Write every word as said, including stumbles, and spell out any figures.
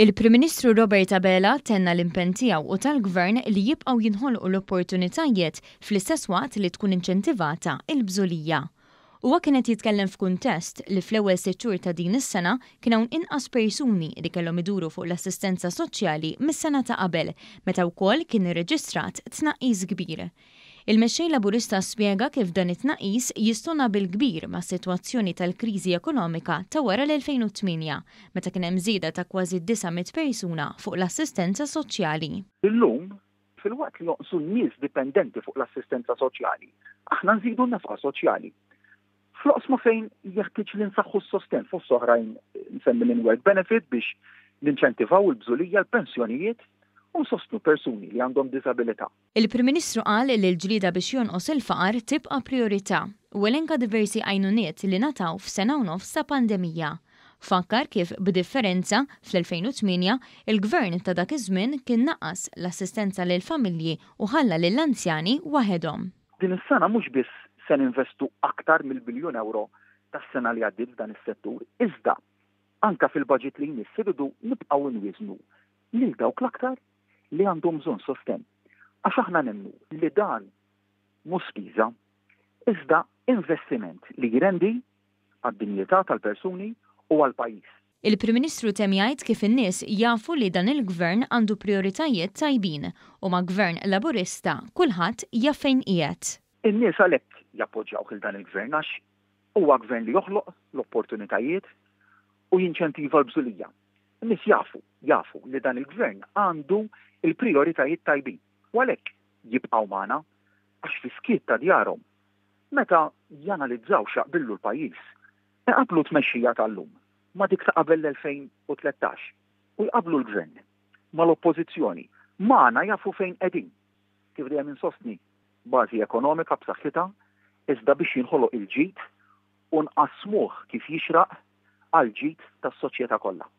Il-Prim Ministru Robert Abela tenna l-impenn tiegħu u tal-Gvern li jibqgħu jinħolqu l-opportunitajiet fl-istess waqt li tkun inċentivata l-bżulija. Huwa kien qed jitkellem f'kuntest li fl-ewwel sitt xhur ta' din is-sena kien hawn inqas persuni li kellhom iduru fuq l-assistenza soċjali mis-sena ta' qabel, meta wkoll kien irreġistrat tnaqqis kbir. Il-mexxej Laburista spjega kif dan it-tnaqqis jistona bil-kbir ma' sitwazzjoni tal-kriżi ekonomika ta' wara l-elfejn u tminja, meta kien hemm żieda ta' kważi tisa' mit persuna fuq l-assistenza soċjali. Illum fil-waqt li noqsu n-nies dipendenti fuq l-assistenza soċjali, aħna nżidu n-nefqa soċjali. Fl-oqsma fejn jeħtieġ li nsaħħu s-sosten fost oħrajn nsemmi l-work benefit biex ninċentivaw il-bżulija l-pensjonijiet u nsostnu persuni li għandhom disabilità. Il-Prim Ministru qal li l-ġlieda biex jonqos il-faqar tibqa' priorità u elenka diversi għajnuniet li nataw f'sena u nofs ta' pandemija. Fakkar kif b'differenza fl-elfejn u tminja il-Gvern ta' dak iż-żmien kien naqqas l-assistenza lil familji u ħalla lill-anzjani waħedhom. Din is-sena mhux biss se ninvestu aktar mill-biljun euro tas-sena li għaddiet f'dan is-settur, iżda anke fil-baġit li jmiss irridu nibqgħu nwiżnu lil dawk l-aktar li għandhom bżonn sosten. Għax aħna nemnu li dan mhux spiża, iżda investiment li jrendi għad-dinjità tal-persuni u għall-pajjiż. Il-Prim Ministru temm jgħid kif in-nies jafu li dan il-Gvern għandu prioritajiet tajbin u ma' Gvern Laburista kulħadd jaf fejn qiegħed. In-nies għalhekk jappoġġjawh lil dan il-Gvern għax huwa Gvern li joħloq l-opportunitajiet u jinċentiva l-bżulija. Nis jafu, jafu li dan il-Gvern għandu il-prioritajiet tajbin. U għalhekk jibqgħu magħna għax fis-skiet ta' djarhom meta janalizzaw x'aqbillu l-pajjiż, iqablu tmexxija tal-lum ma' dik ta' qabel l-elfejn u tlettax u jqablu l-Gvern mal-oppożizzjoni magħna jafu fejn qegħdin. Kif dejjem insostni bażi ekonomika b'saħħitha iżda biex jinħoloq il-ġid u nqasmuh kif jixraq għall-ġid tas-soċjetà kollha.